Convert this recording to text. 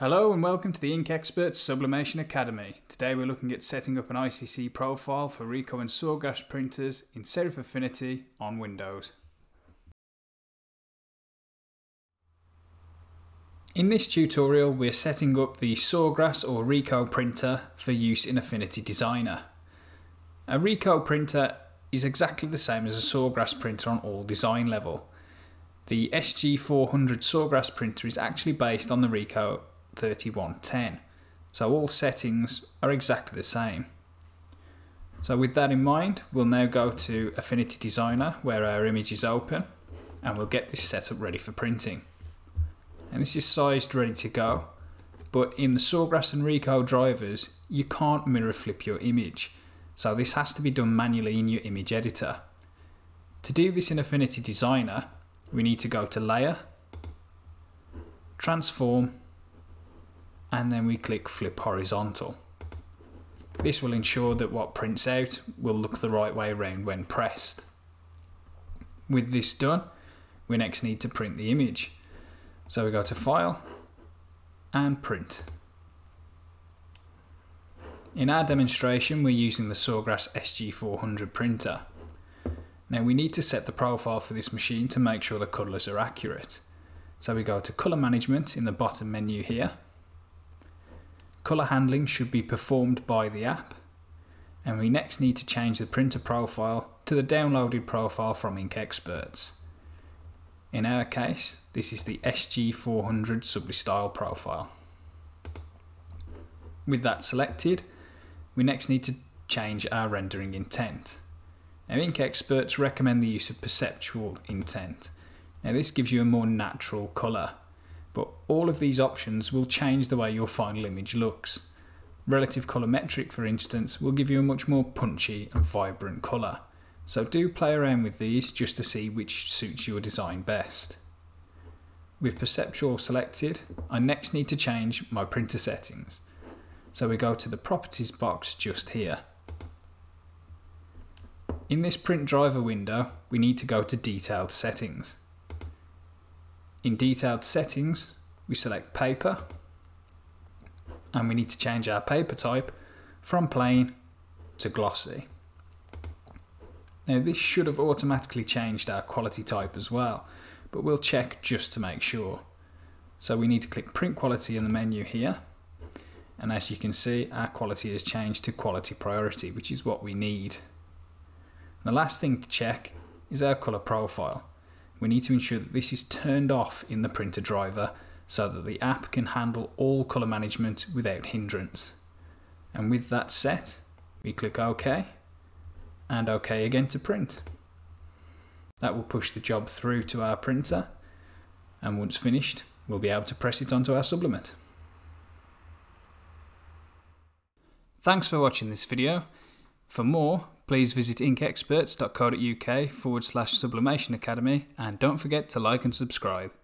Hello and welcome to the Ink Experts Sublimation Academy. Today we're looking at setting up an ICC profile for Ricoh and Sawgrass printers in Serif Affinity on Windows. In this tutorial we're setting up the Sawgrass or Ricoh printer for use in Affinity Designer. A Ricoh printer is exactly the same as a Sawgrass printer on all design level. The SG400 Sawgrass printer is actually based on the Ricoh 3110, so all settings are exactly the same. So with that in mind, we'll now go to Affinity Designer where our image is open, and we'll get this setup ready for printing. And this is sized ready to go, but in the Sawgrass and Ricoh drivers you can't mirror flip your image, so this has to be done manually in your image editor. To do this in Affinity Designer we need to go to Layer, Transform, and then we click Flip Horizontal. This will ensure that what prints out will look the right way around when pressed. With this done, we next need to print the image. So we go to File and Print. In our demonstration, we're using the Sawgrass SG400 printer. Now we need to set the profile for this machine to make sure the colours are accurate. So we go to Colour Management in the bottom menu here. Colour handling should be performed by the app, and we next need to change the printer profile to the downloaded profile from Ink Experts. In our case, this is the SG400 SubliStyle profile. With that selected, we next need to change our rendering intent. Now, Ink Experts recommend the use of perceptual intent. Now, this gives you a more natural colour. But all of these options will change the way your final image looks. Relative colour metric, for instance, will give you a much more punchy and vibrant colour. So do play around with these just to see which suits your design best. With perceptual selected, I next need to change my printer settings. So we go to the properties box just here. In this print driver window, we need to go to detailed settings. In detailed settings, we select paper, and we need to change our paper type from plain to glossy. Now this should have automatically changed our quality type as well, but we'll check just to make sure. So we need to click print quality in the menu here, and as you can see our quality has changed to quality priority, which is what we need. And the last thing to check is our colour profile. We need to ensure that this is turned off in the printer driver so that the app can handle all colour management without hindrance. And with that set, we click OK and OK again to print. That will push the job through to our printer, and once finished, we'll be able to press it onto our sublimate. Thanks for watching this video. For more, please visit inkexperts.co.uk/sublimation academy, and don't forget to like and subscribe.